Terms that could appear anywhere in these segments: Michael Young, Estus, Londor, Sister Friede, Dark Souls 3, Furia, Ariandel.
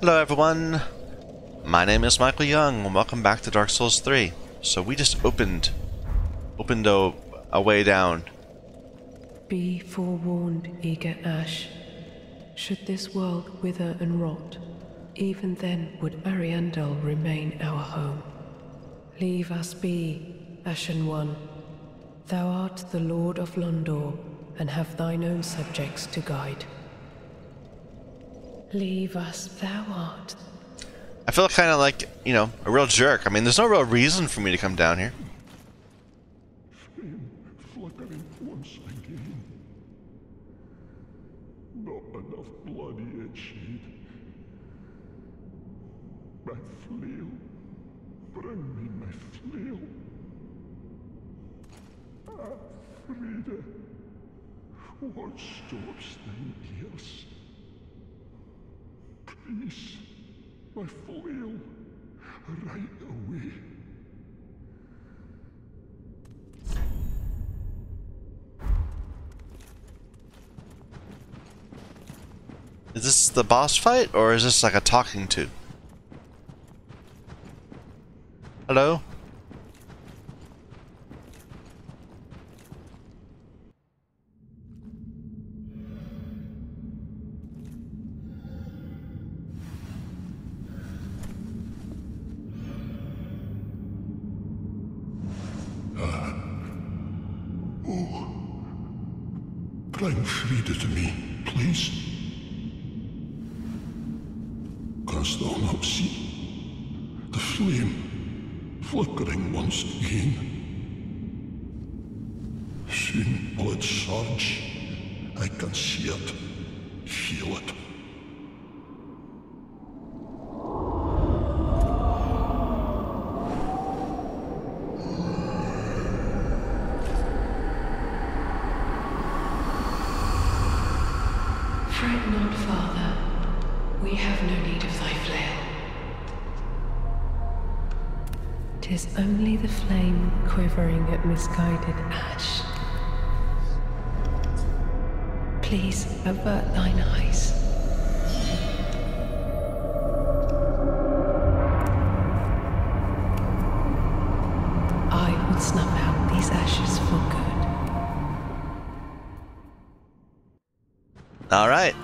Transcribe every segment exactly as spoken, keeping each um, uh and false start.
Hello everyone, my name is Michael Young and welcome back to Dark Souls three. So we just opened, opened a, a way down. Be forewarned, eager Ash. Should this world wither and rot, even then would Ariandel remain our home. Leave us be, Ashen One. Thou art the Lord of Londor and have thine own subjects to guide. Leave us, thou art. I feel kind of like, you know, a real jerk. I mean, there's no real reason for me to come down here. Flame flickering once again. Not enough bloody headshed. My flail. Bring me my flail. Ah, Friede. What stops thine ears? Please, my flail, right away. Is this the boss fight, or is this like a talking to? Hello? Bring Friede to me, please. Cast on up, see the flame flickering once again. Soon will it surge. I can see it, feel it. Fret not, Father. We have no need of thy flail. 'Tis only the flame quivering at misguided ash. Please avert thine eyes. I will snuff out these ashes for good. All right.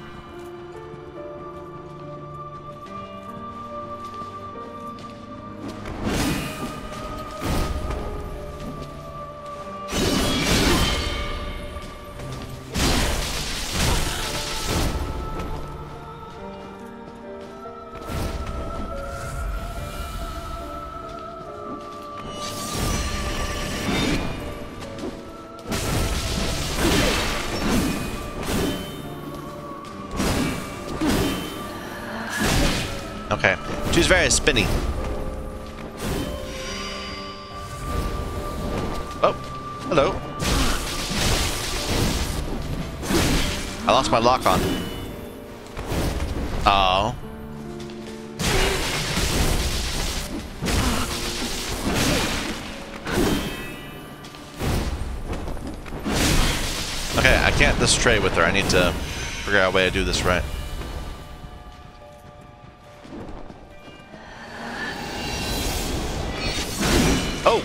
Okay, she's very spinny. Oh, hello. I lost my lock on. Oh. Okay, I can't this trade with her. I need to figure out a way to do this right. Oh!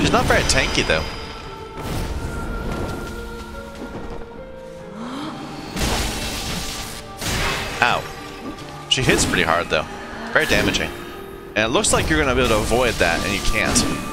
He's not very tanky though. Ow. She hits pretty hard though. Very damaging. And it looks like you're gonna be able to avoid that and you can't.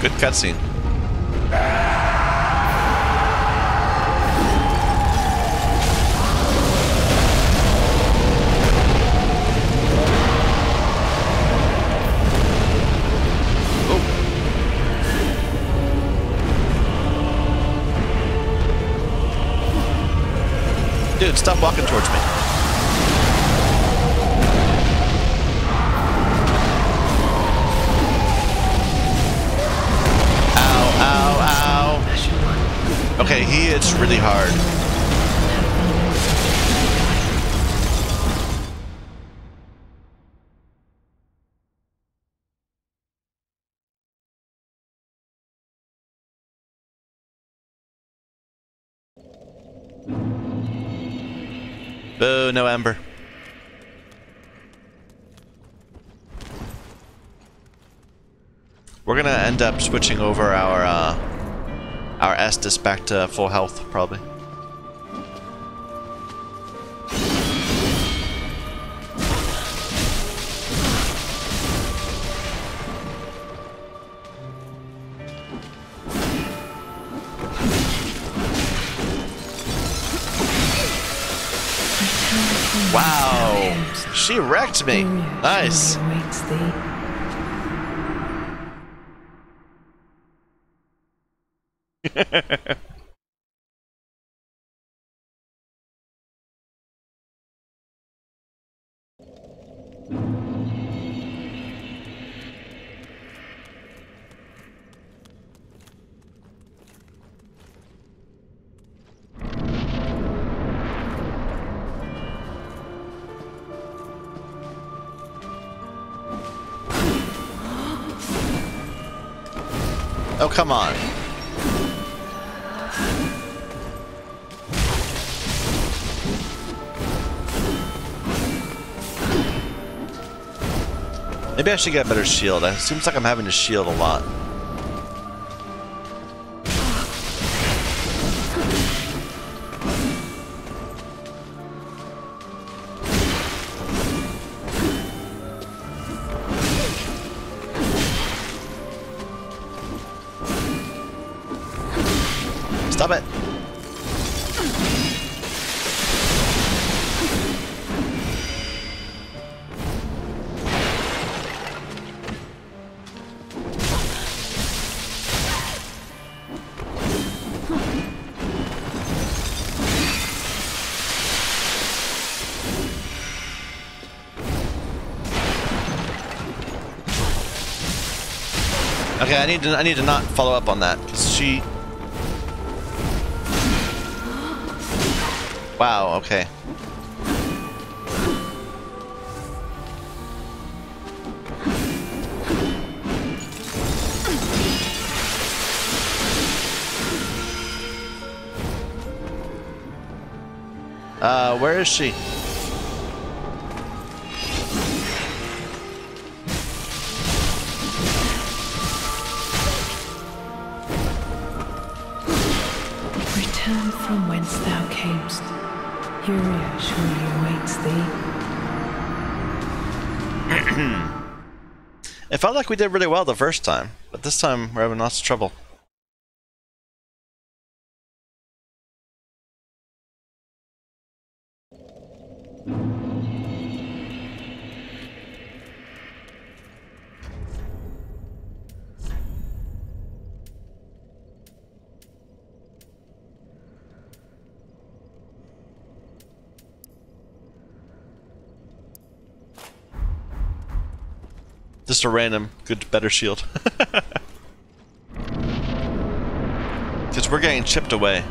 Good cutscene. Oh. Dude, stop walking towards me. Okay, he hits really hard. Boo, no Ember. We're gonna end up switching over our, uh... our Estus back to full health, probably. Wow! She wrecked me! Nice! Oh, come on. Maybe I should get a better shield. It seems like I'm having to shield a lot. Stop it. Okay, I need to I need to not follow up on that, 'cause she... Wow, okay. Uh, where is she? Return from whence thou camest. Furia surely awaits thee. It felt like we did really well the first time, but this time we're having lots of trouble. Just a random good better shield. Because we're getting chipped away.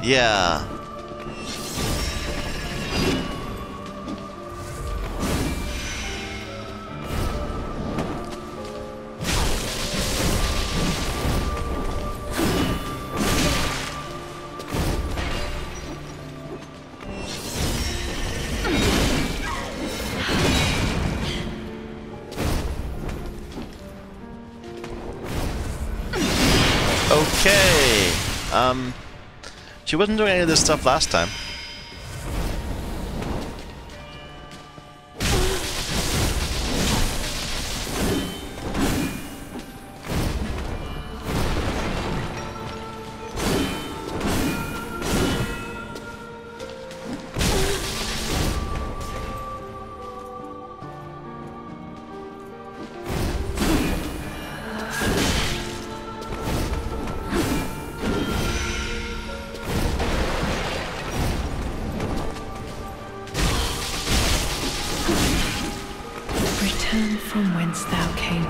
Yeah. Okay. Um... She wasn't doing any of this stuff last time.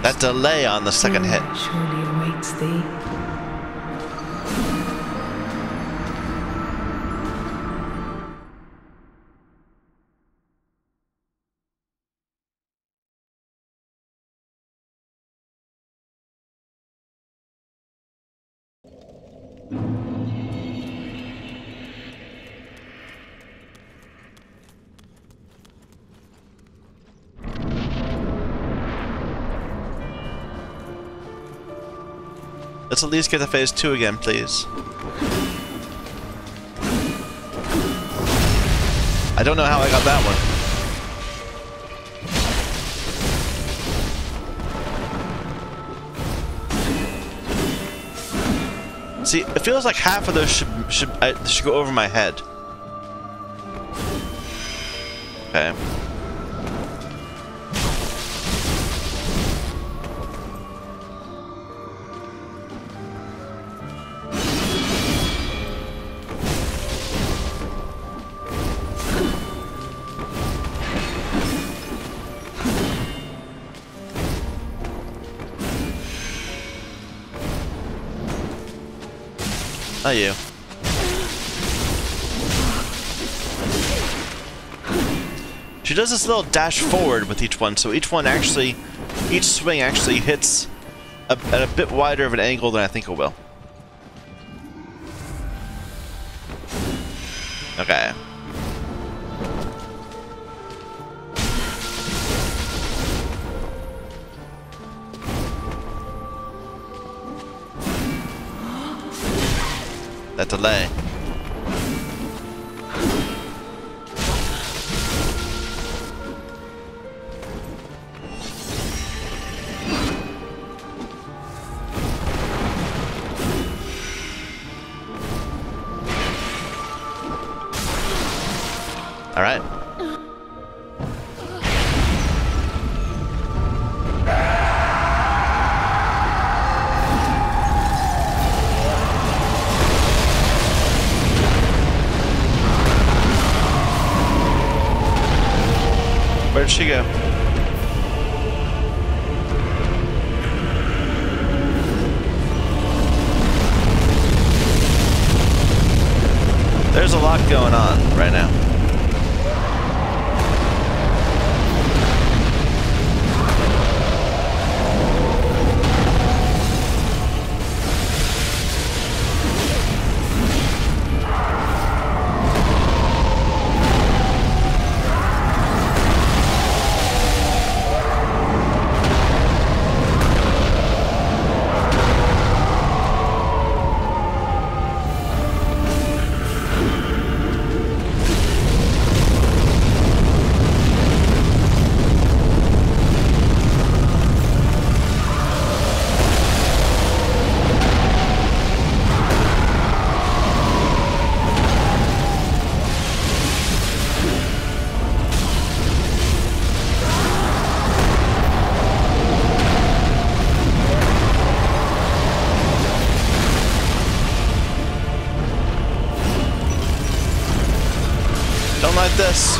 That delay on the second hit. Surely awaits thee. Let's at least get to phase two again, please. I don't know how I got that one. See, it feels like half of those should should, I, should go over my head. Okay. Are you? She does this little dash forward with each one, so each one actually, each swing actually hits a, at a bit wider of an angle than I think it will. Okay. That delay. All right. Where'd she go? There's a lot going on right now. like this.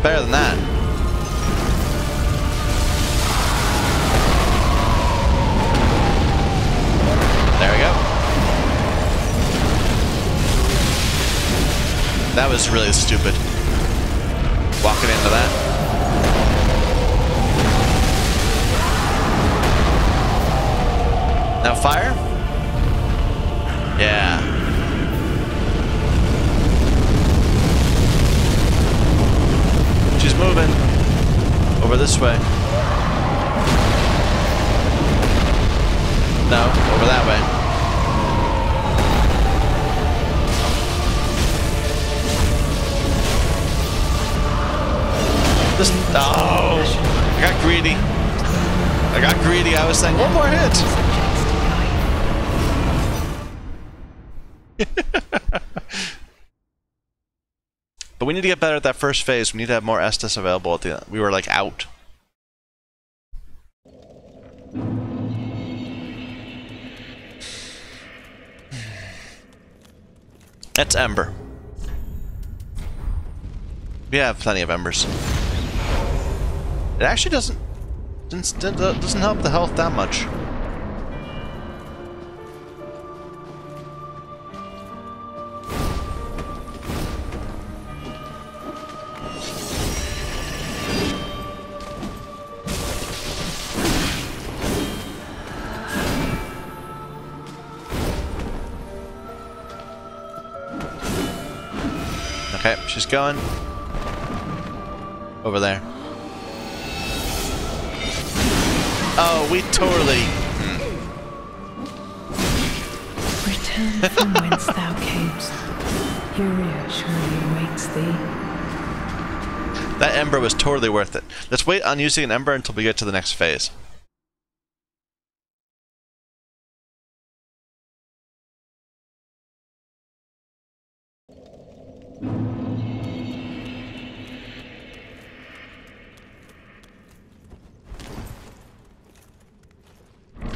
Better than that. There we go. That was really stupid. Walking into that. Now fire? Yeah. Moving over this way. No, over that way. This. Oh, I got greedy. I got greedy. I was saying one more hit. But we need to get better at that first phase. We need to have more Estus available at the end. We were like out. That's Ember. We have plenty of Embers. It actually doesn't doesn't help the health that much. She's going over there. Oh, we totally. Return from whence thou camest. Uria surely awaits thee. That ember was totally worth it. Let's wait on using an ember until we get to the next phase.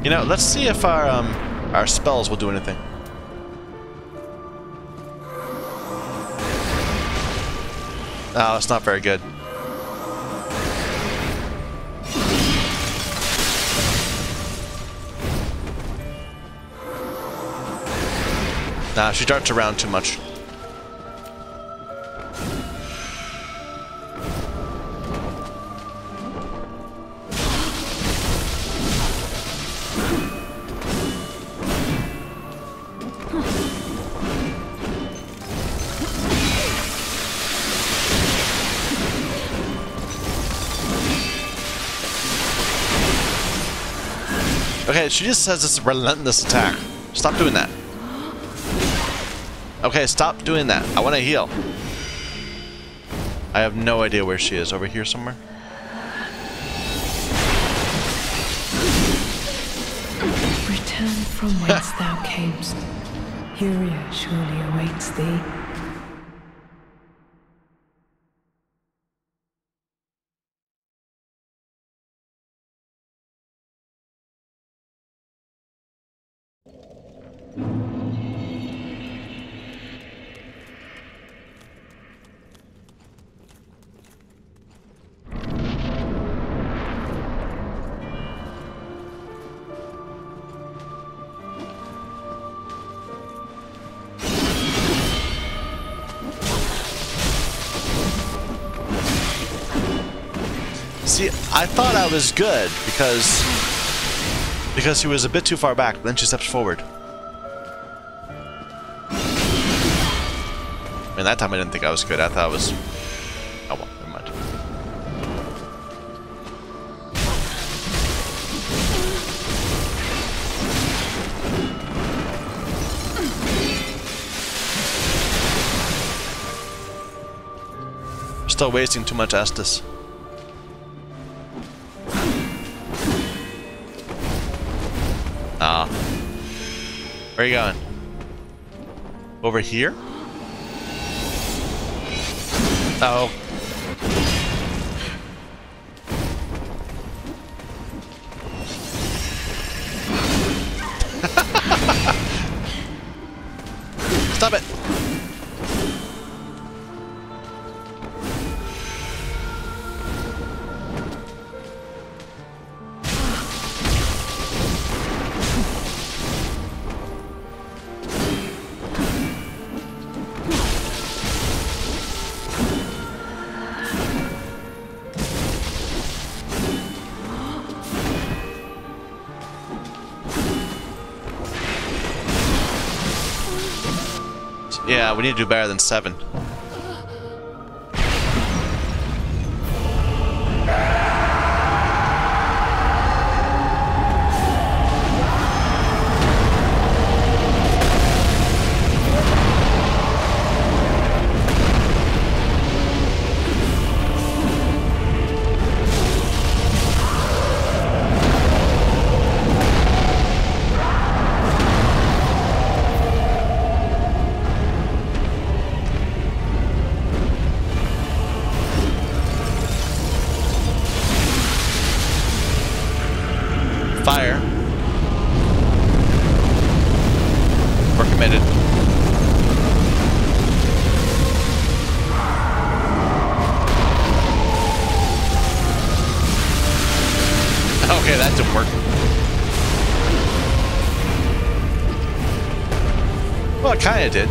You know, let's see if our um, our spells will do anything. Oh, it's not very good. Nah, she darts around too much. Okay, she just has this relentless attack. Stop doing that. Okay, stop doing that. I want to heal. I have no idea where she is. Over here somewhere? Return from whence thou camest. Furia surely awaits thee. See, I thought I was good because because she was a bit too far back, but then she steps forward. And that time I didn't think I was good. I thought I was... Oh well, never mind. We're still wasting too much Estus. Where are you going? Over here? Uh oh. Stop it. Yeah, we need to do better than seven. Kinda did.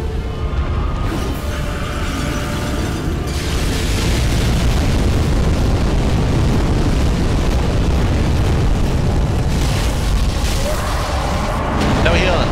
No healing.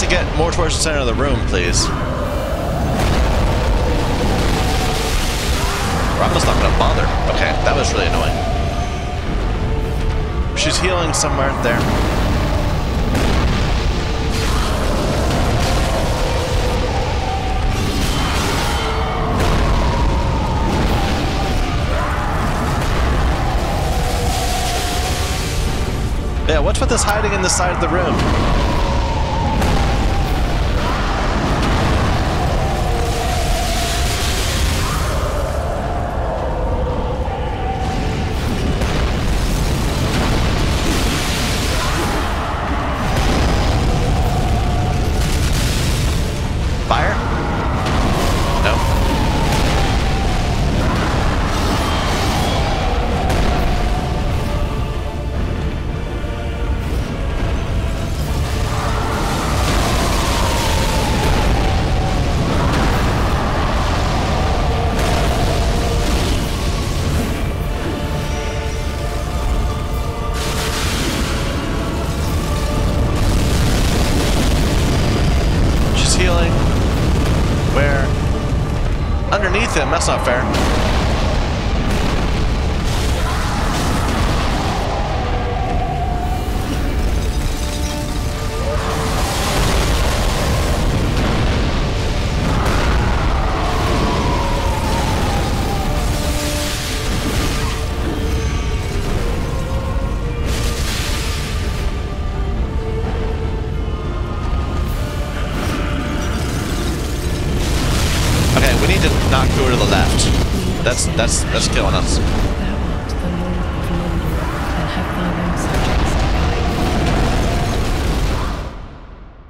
To get more towards the center of the room, please. We're almost not gonna bother. Okay, that was really annoying. She's healing somewhere there. Yeah, what's with this hiding in the side of the room? Him. That's not fair. That's that's that's killing us.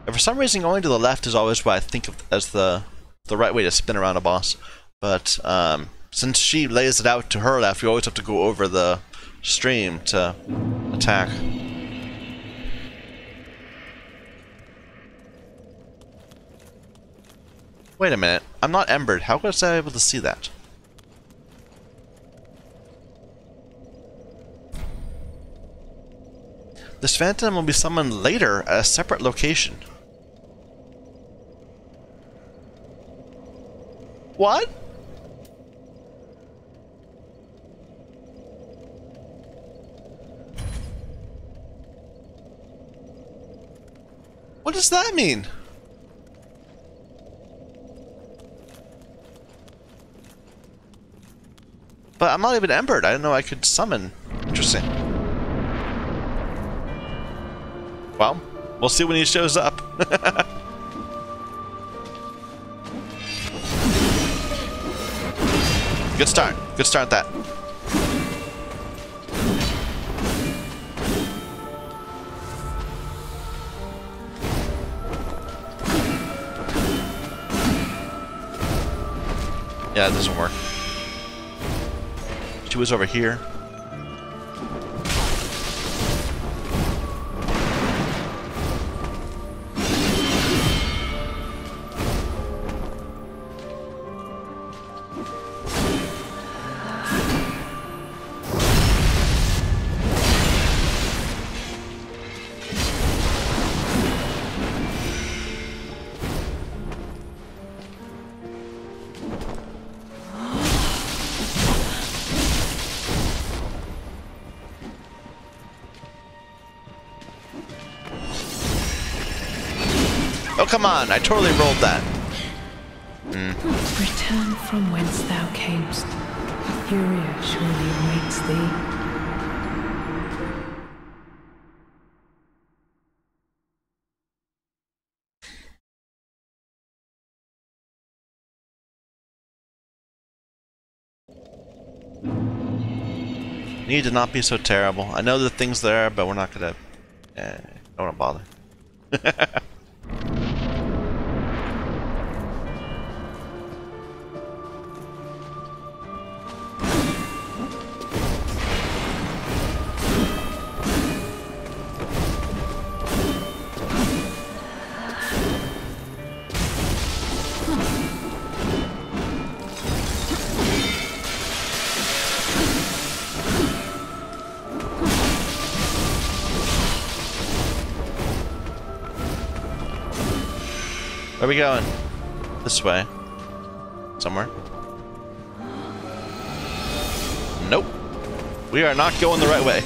And for some reason, going to the left is always what I think of as the the right way to spin around a boss. But um, since she lays it out to her left, we always have to go over the stream to attack. Wait a minute, I'm not embered. How was I able to see that? This phantom will be summoned later at a separate location. What? What does that mean? But I'm not even embered. I didn't know I could summon. Interesting. Well, we'll see when he shows up. Good start. Good start that. Yeah, it doesn't work. She was over here. Come on, I totally rolled that. Mm. Return from whence thou camest. Furia surely awaits thee. Need to not be so terrible. I know the things there, but we're not gonna. Eh, don't wanna bother. Where we going? This way. Somewhere. Nope. We are not going the right way.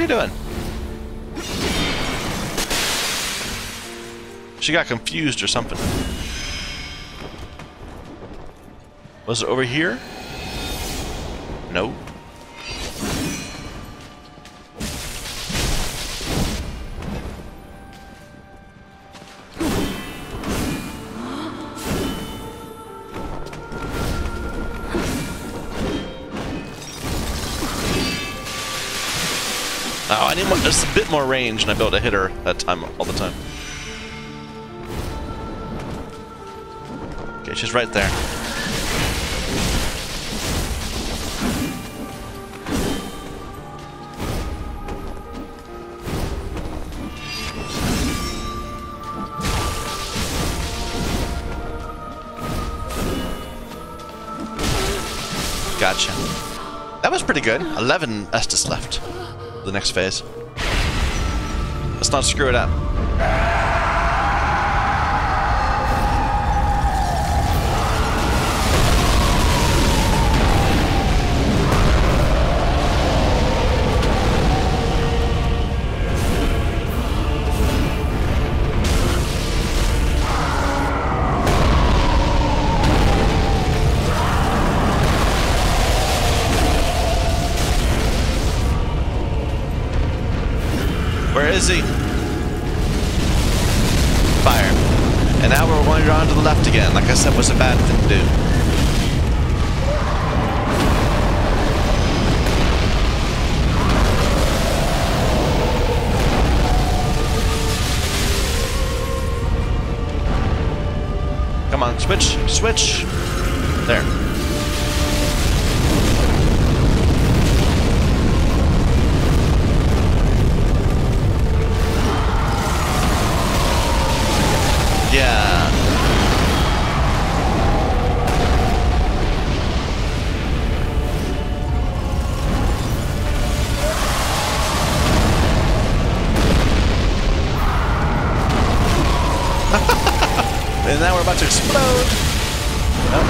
What are you doing? She got confused or something. Was it over here? No. Oh, I need more, just a bit more range, and I built a hitter that time all the time. Okay, she's right there. Gotcha. That was pretty good. eleven Estus left. The next phase. Let's not screw it up. Fire. And now we're wandering on to the left again. Like I said, was a bad thing to do. Come on, switch, switch. There. Now we're about to explode. Oh.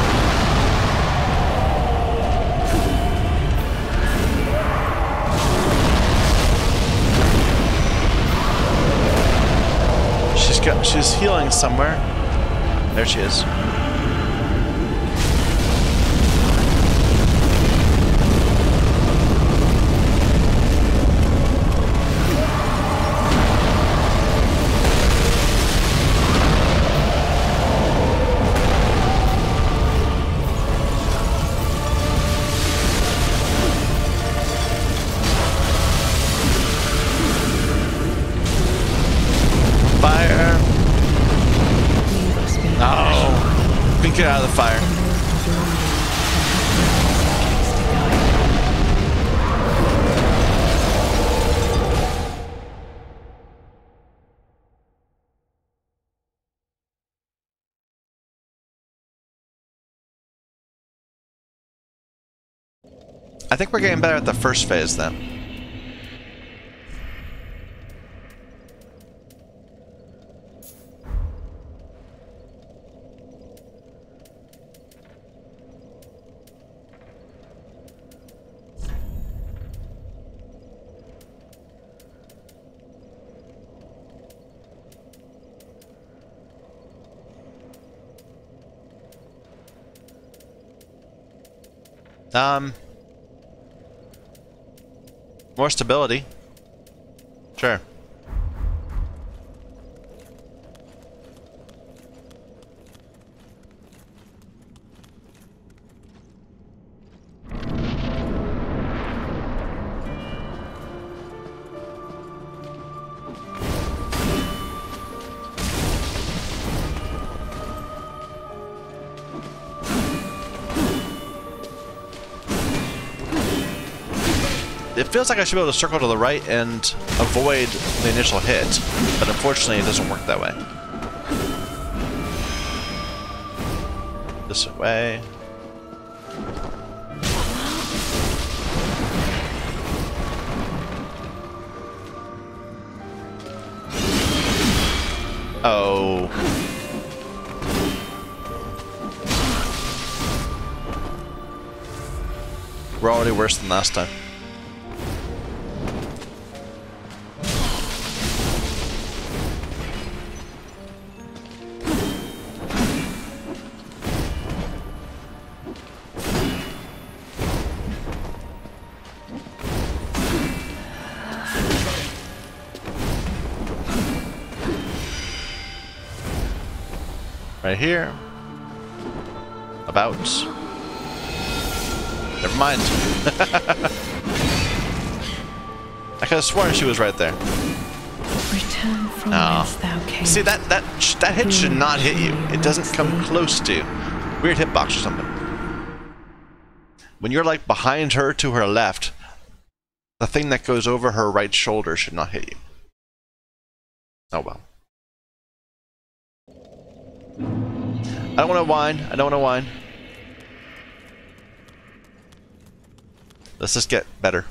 She's got, she's healing somewhere. There she is. Get out of the fire. I think we're getting better at the first phase then. Um, more stability. Sure. It feels like I should be able to circle to the right and avoid the initial hit, but unfortunately it doesn't work that way. This way. Oh. We're already worse than last time. Right here. About. Never mind. I could have sworn she was right there. Return from no. Thou came. See, that that sh that hit should not hit you. It doesn't come close to you. Weird hitbox or something. When you're like behind her to her left, the thing that goes over her right shoulder should not hit you. Oh well. I don't want to whine. I don't want to whine. Let's just get better.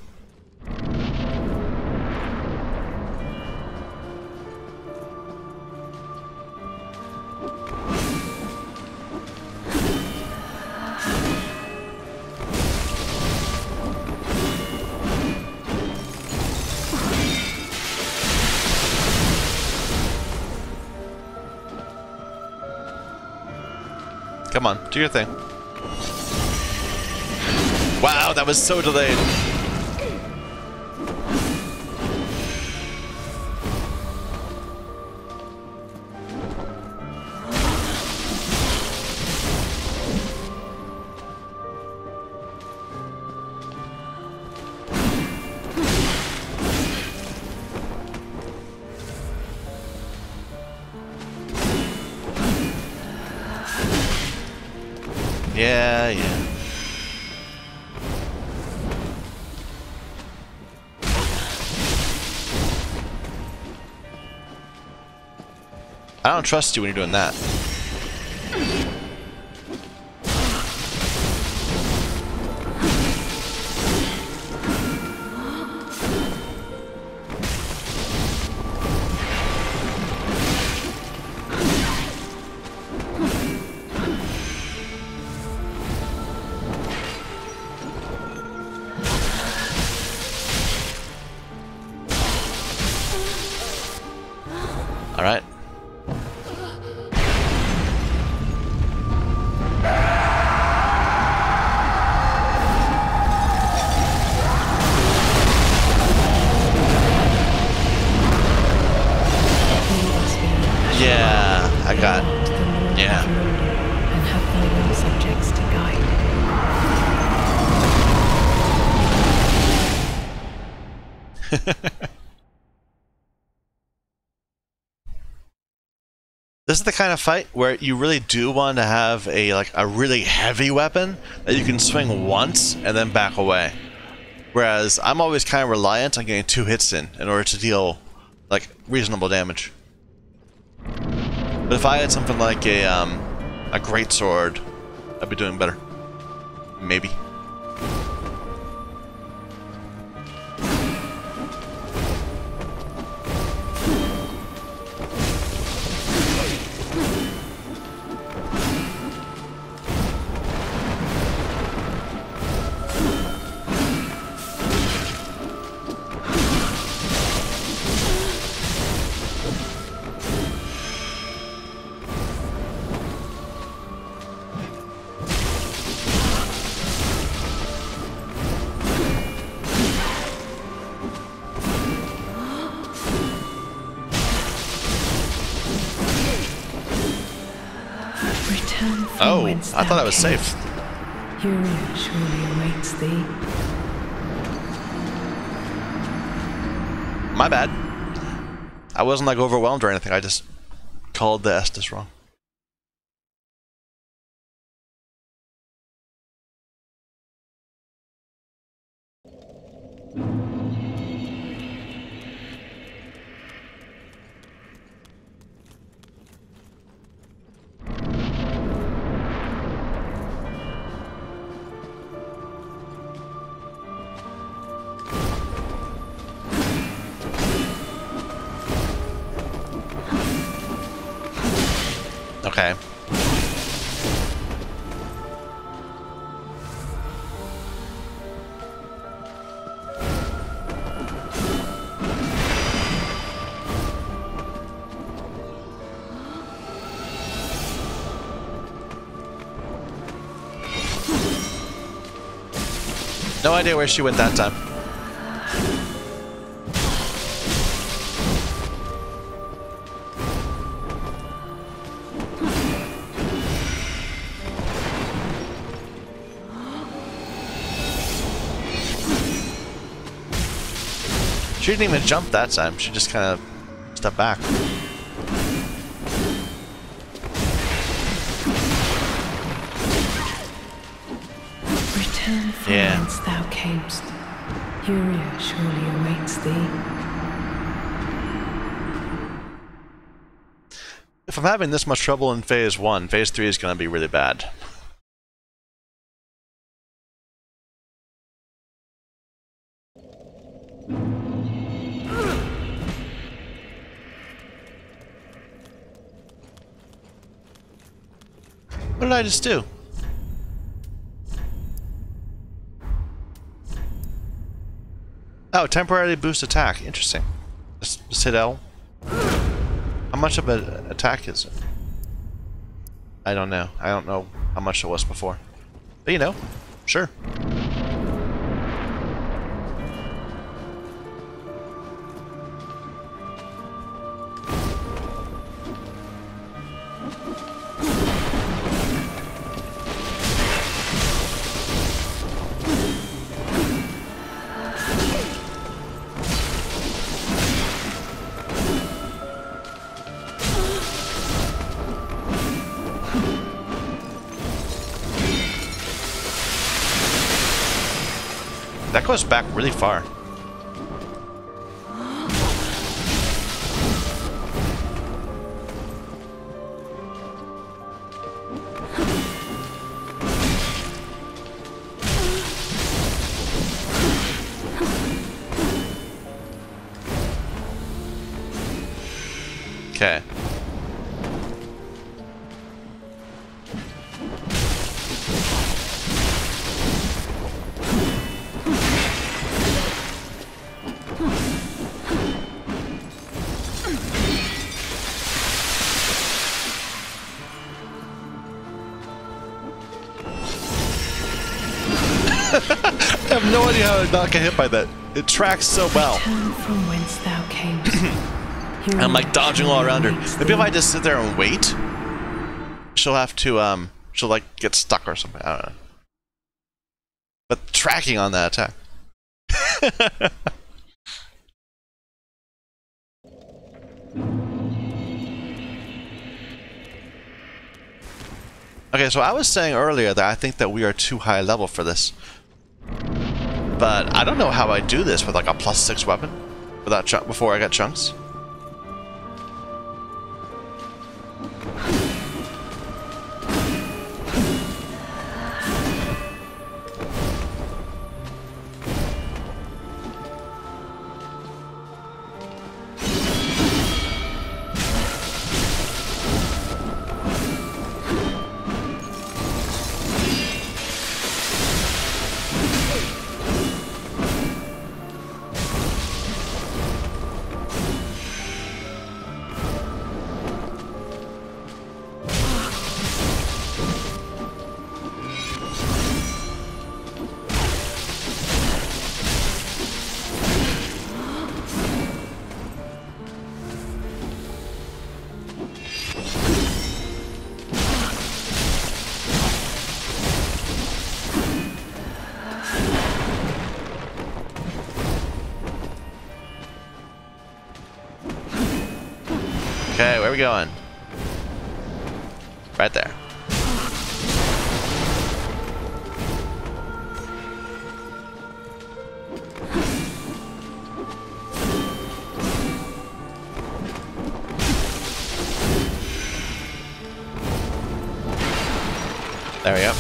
Come on, do your thing. Wow, that was so delayed. Yeah, yeah. I don't trust you when you're doing that. Alright. Yeah, I got. Yeah. And have thy own subjects to guide. This is the kind of fight where you really do want to have a like a really heavy weapon that you can swing once and then back away. Whereas I'm always kind of reliant on getting two hits in in order to deal like reasonable damage. But if I had something like a, um, a greatsword, I'd be doing better. Maybe. Oh, I thought I was safe. Fury surely awaits thee. My bad. I wasn't like overwhelmed or anything. I just called the Estus wrong. Okay. No idea where she went that time. She didn't even jump that time. She just kind of stepped back. Return from yeah. whence thou camest. Furia surely awaits thee. If I'm having this much trouble in phase one, phase three is going to be really bad. What did I just do? Oh, temporarily boost attack. Interesting. Just, just hit L. How much of an attack is it? I don't know. I don't know how much it was before. But you know, sure. That goes back really far. Okay. How did I not get hit by that? It tracks so well. From whence thou camest. I'm like dodging all around her. Maybe if I just sit there and wait, she'll have to um, she'll like get stuck or something. I don't know. But tracking on that attack. Okay, so I was saying earlier that I think that we are too high level for this. But I don't know how I do this with like a plus six weapon without chunk before I got chunks. Okay, where are we going? Right there. There we go.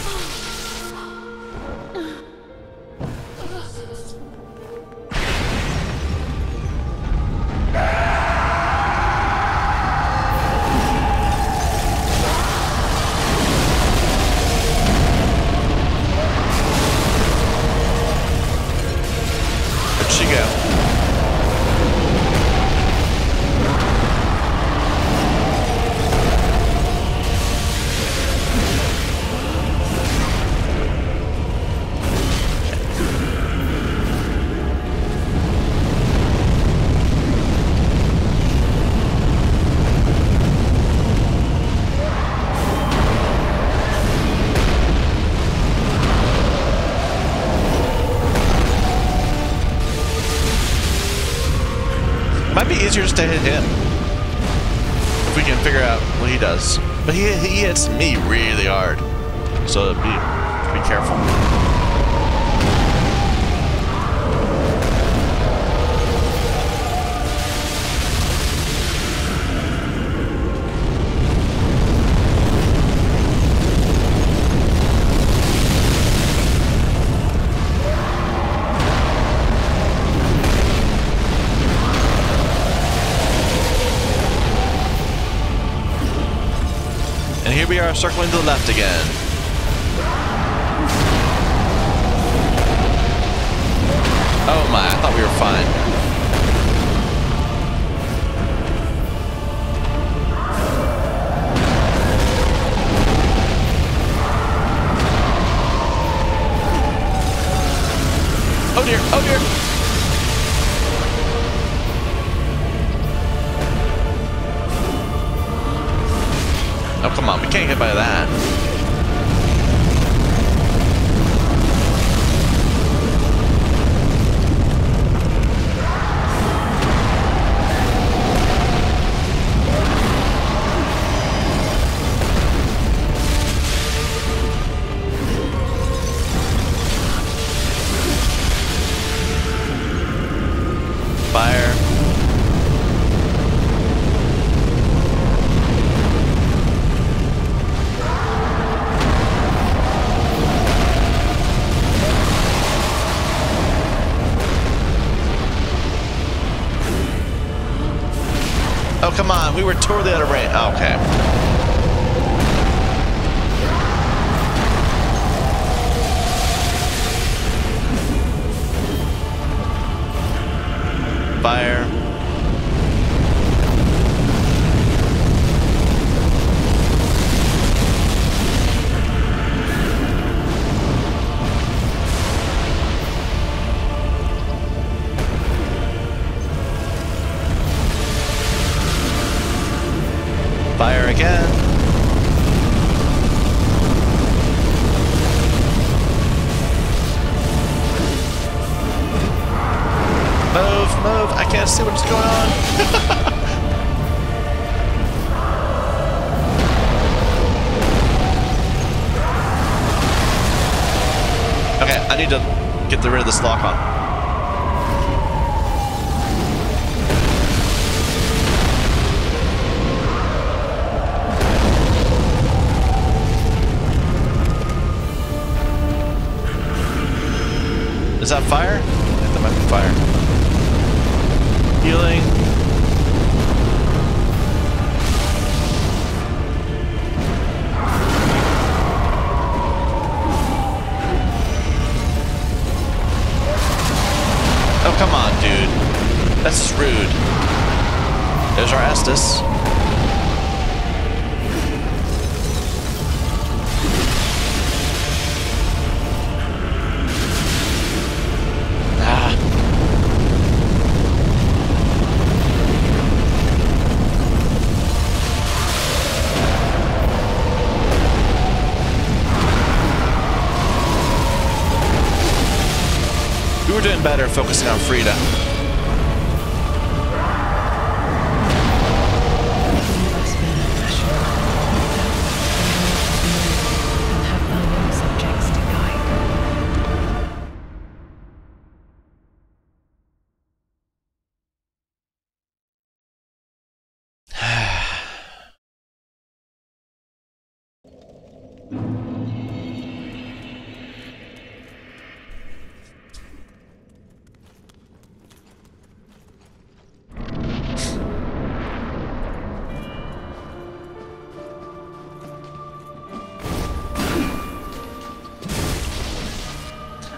easier just to hit him. If we can figure out what he does. But he, he hits me really hard. So be, be careful. And here we are circling to the left again. Oh my, I thought we were fine. Oh dear, oh dear. Oh come on, we can't get by that. Oh, come on. We were totally out of range. Oh, okay. Fire. Fire again. Move, move. I can't see what's going on. Okay, I need to get rid of this lock on. Is that fire? I think that might be fire. Healing. Oh, come on, dude. That's just rude. There's our Estus. We're doing better focusing on Friede.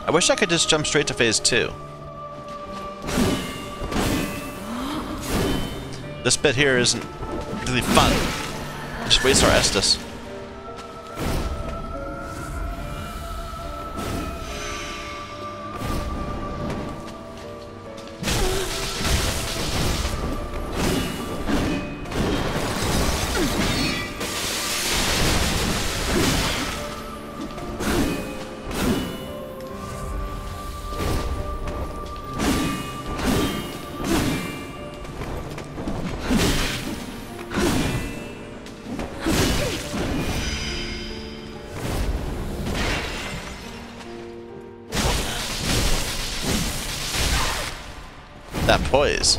I wish I could just jump straight to phase two. This bit here isn't really fun. Just waste our Estus. that poise.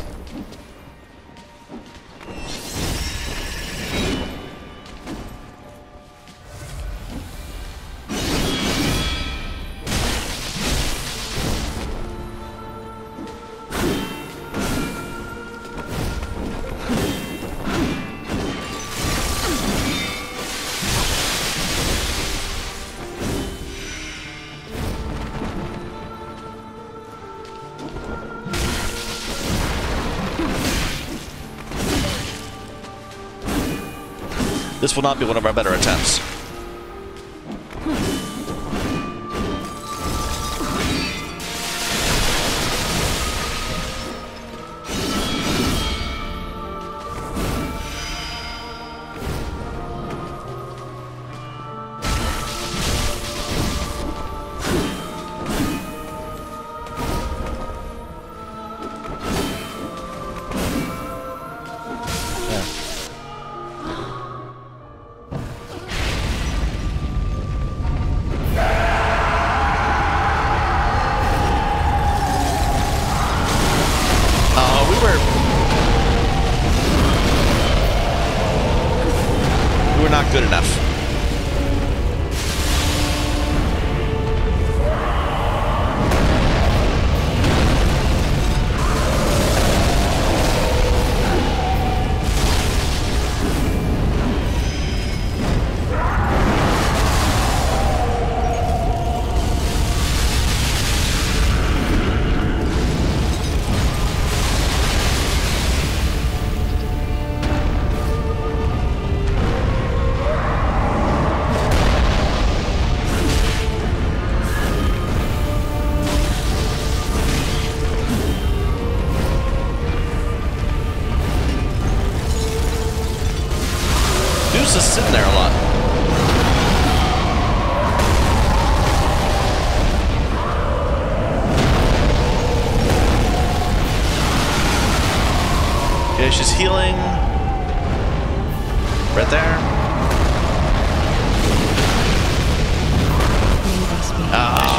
This will not be one of our better attempts. Good enough. Just sitting there a lot. Okay, she's healing. Right there. Ah.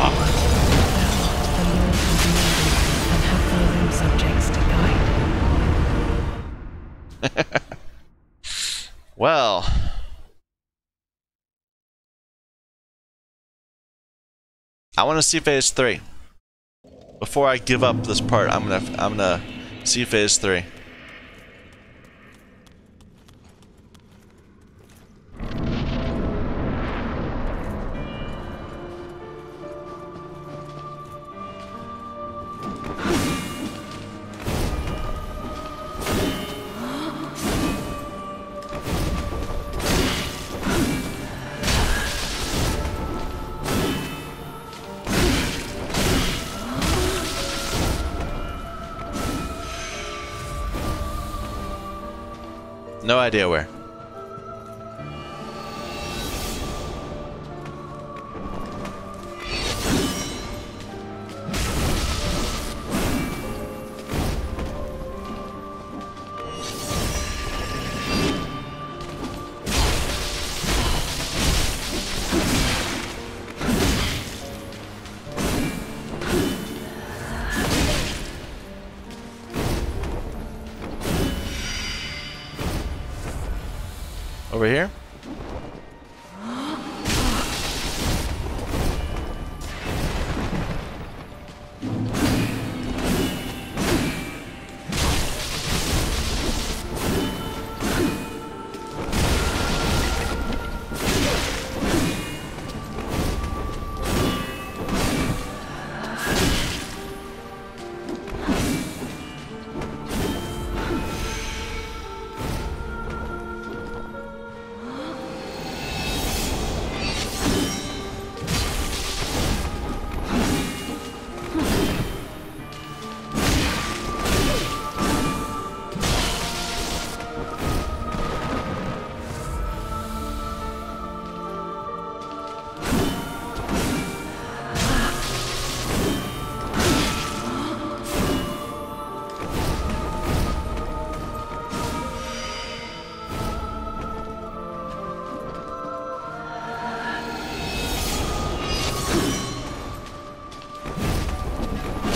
Well. I want to see phase three. Before I give up this part, I'm gonna I'm gonna see phase three. No idea where. Over here?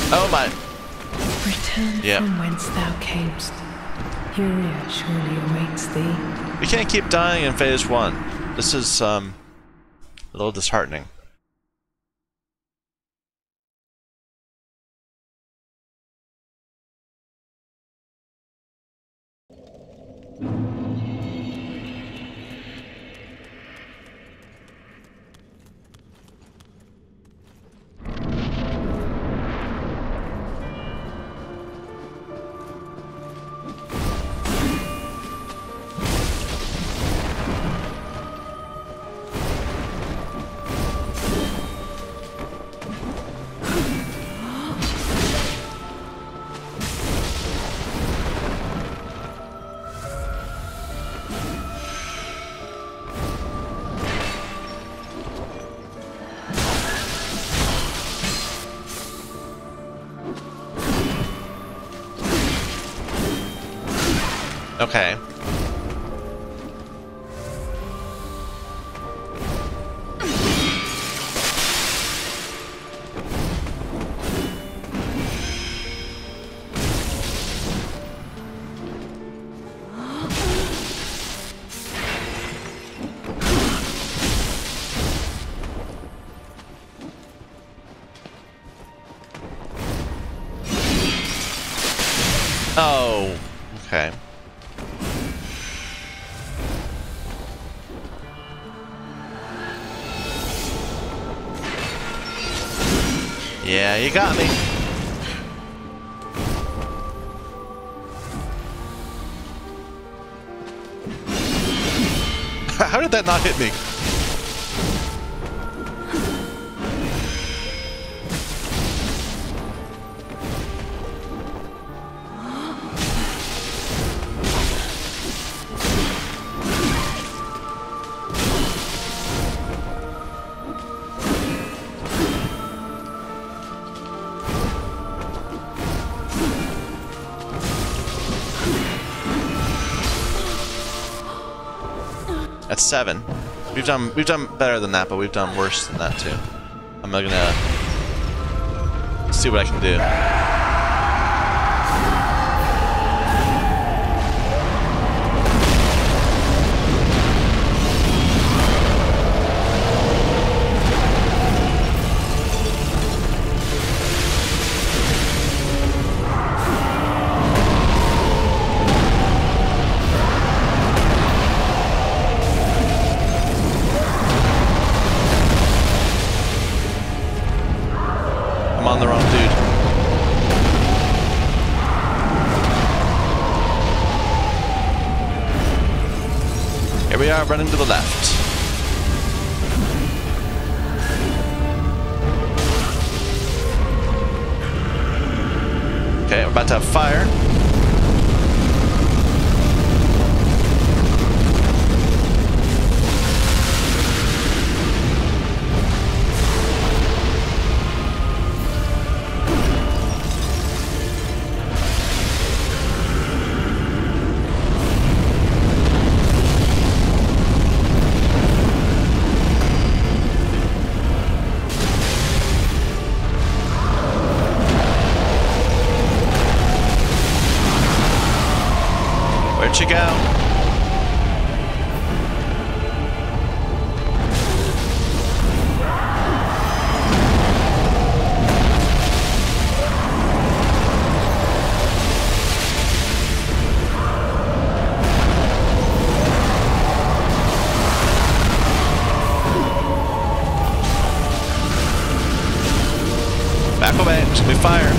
Oh my! Friede. Return yep. from whence thou camest. Furia surely awaits thee. We can't keep dying in phase one. This is um, a little disheartening. Okay. Oh, okay. Yeah, you got me. How did that not hit me? Seven. We've done we've done better than that, but we've done worse than that too. I'm gonna see what I can do. Running to the left. Okay, we're about to have fire. You go. Back away. There's gonna be fire.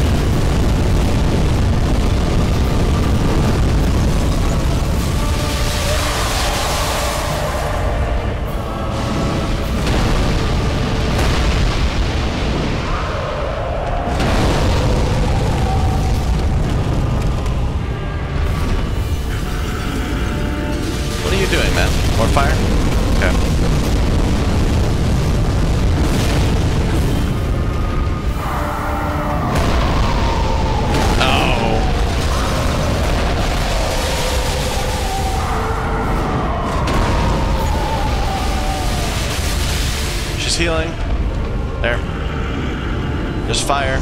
Healing. There. There's fire.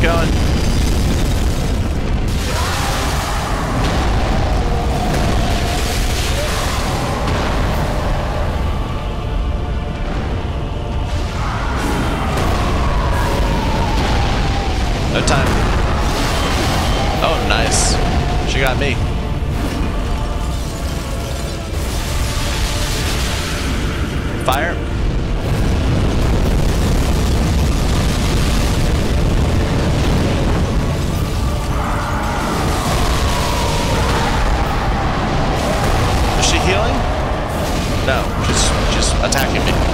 keep going. No time. Oh, nice. She got me. Fire. Is she healing? No, she's just attacking me.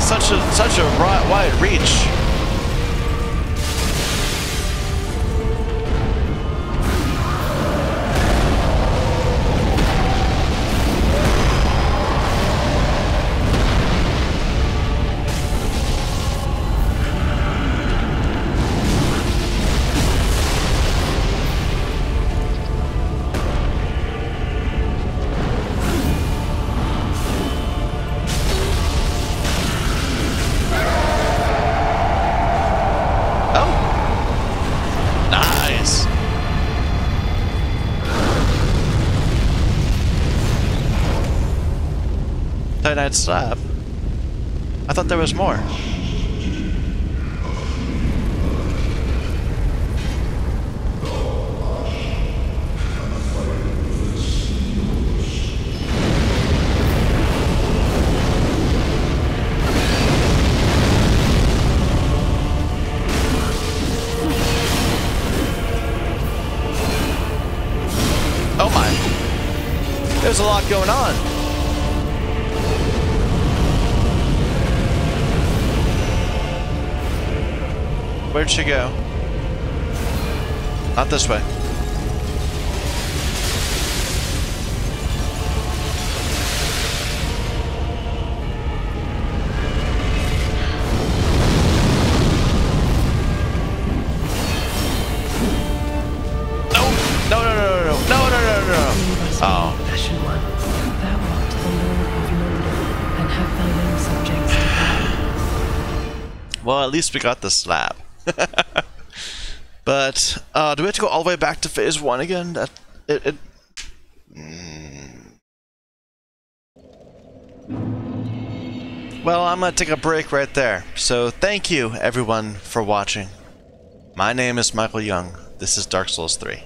Such a such a wide reach. I'd stop. I thought there was more. Oh my. There's a lot going on. Where'd she go? Not this way. No! No, no, no, no, no, no, no, no, no, no. Oh. Compassion one, thou art the Lord of Londor, and have thine own subjects to follow. Well, at least we got the slab. But uh, do we have to go all the way back to phase one again? That it. it mm. Well, I'm gonna take a break right there. So thank you, everyone, for watching. My name is Michael Young. This is Dark Souls three.